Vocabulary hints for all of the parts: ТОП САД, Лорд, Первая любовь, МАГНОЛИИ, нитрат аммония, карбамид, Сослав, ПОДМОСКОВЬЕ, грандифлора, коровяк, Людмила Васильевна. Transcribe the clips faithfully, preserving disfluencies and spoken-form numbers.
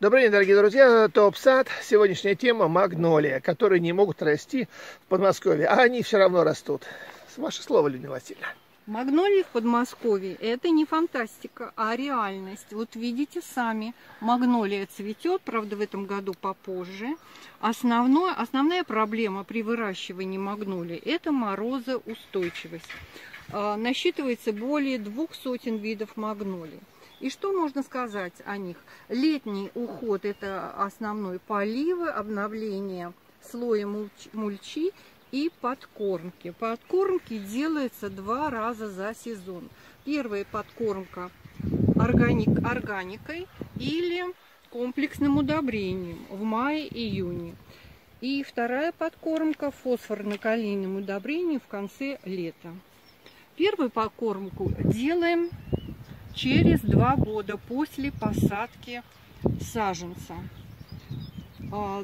Добрый день, дорогие друзья, ТОП САД. Сегодняшняя тема — магнолия, которые не могут расти в Подмосковье, а они все равно растут. Ваше слово, Людмила Васильевна. Магнолии в Подмосковье — это не фантастика, а реальность. Вот видите сами, магнолия цветет, правда, в этом году попозже. Основное, основная проблема при выращивании магнолии — это морозоустойчивость. Насчитывается более двух сотен видов магнолий. И что можно сказать о них? Летний уход – это основной: поливы, обновление слоя мульчи и подкормки. Подкормки делаются два раза за сезон. Первая подкормка органик, органикой или комплексным удобрением в мае-июне. И вторая подкормка фосфорно-калийным удобрением в конце лета. Первую подкормку делаем через два года после посадки саженца.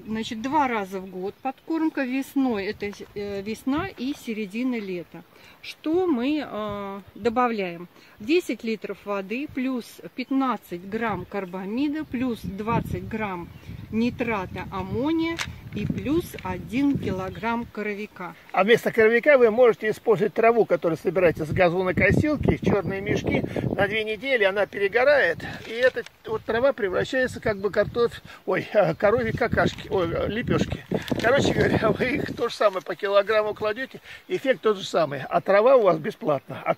Значит, два раза в год подкормка весной. Это весна и середина лета. Что мы добавляем? десять литров воды плюс пятнадцать грамм карбамида, плюс двадцать грамм нитрата аммония и плюс один килограмм коровяка. А вместо коровяка вы можете использовать траву, которую собираете с газонокосилки, черные мешки. На две недели она перегорает, и эта вот трава превращается как бы картофель, ой, коровьи какашки, ой, лепешки. Короче говоря, вы их то же самое по килограмму кладете, эффект тот же самый. А трава у вас бесплатна, а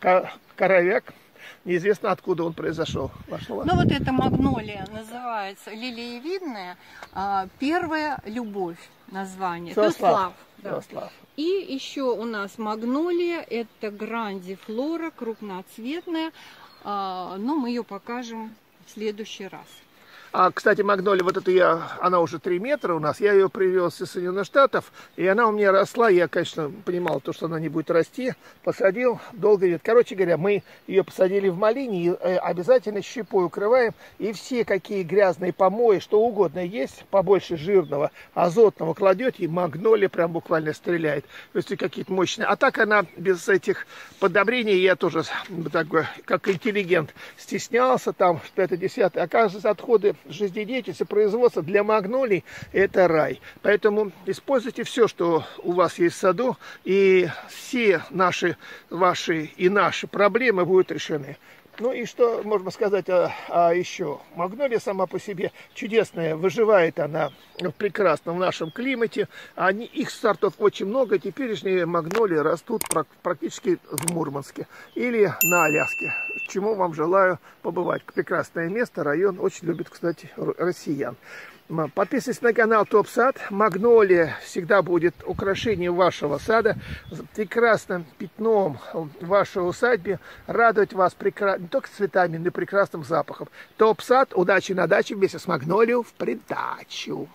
коровяк неизвестно, откуда он произошел. Вошла. Ну вот эта магнолия называется лилиевидная. Первая любовь название. Сослав. Да. И еще у нас магнолия. Это грандифлора, крупноцветная. Но мы ее покажем в следующий раз. А, кстати, магнолия, вот эта я, она уже три метра у нас, я ее привез из Соединенных Штатов, и она у меня росла, я, конечно, понимал, то, что она не будет расти, посадил, долго идет. Короче говоря, мы ее посадили в малине, и обязательно щепой укрываем, и все какие грязные помои, что угодно есть, побольше жирного, азотного кладете, и магнолия прям буквально стреляет, если какие-то мощные. А так она без этих подобрений, я тоже такой, как интеллигент, стеснялся, там, пятое-десятое, оказывается, отходы жизнедеятельности, производство для магнолий — это рай. Поэтому используйте все, что у вас есть в саду, и все наши, ваши и наши проблемы будут решены. Ну и что можно сказать о, о еще? Магнолия сама по себе чудесная, выживает она прекрасно в нашем климате. Они, их сортов очень много, теперешние магнолии растут практически в Мурманске или на Аляске. Чему вам желаю побывать. Прекрасное место, район очень любит, кстати, россиян. Подписывайтесь на канал ТОП САД. Магнолия всегда будет украшением вашего сада, прекрасным пятном вашей усадьбе, радовать вас прекра... не только цветами, но и прекрасным запахом. ТОП САД. Удачи на даче вместе с магнолией в придачу.